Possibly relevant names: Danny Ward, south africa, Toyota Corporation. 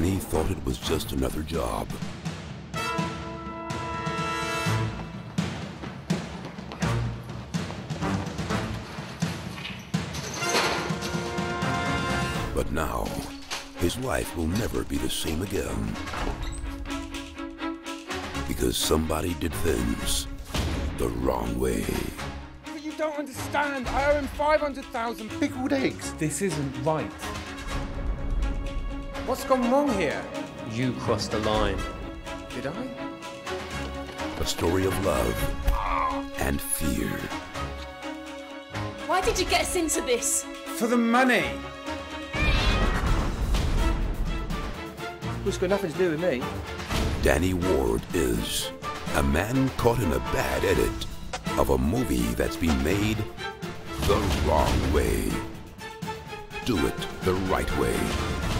Danny thought it was just another job. But now, his life will never be the same again. Because somebody did things the wrong way. But you don't understand. I owe him 500,000 pickled eggs. This isn't right. What's gone wrong here? You crossed the line. Did I? A story of love and fear. Why did you get us into this? For the money. It's got nothing to do with me. Danny Ward is a man caught in a bad edit of a movie that's been made the wrong way. Do it the right way.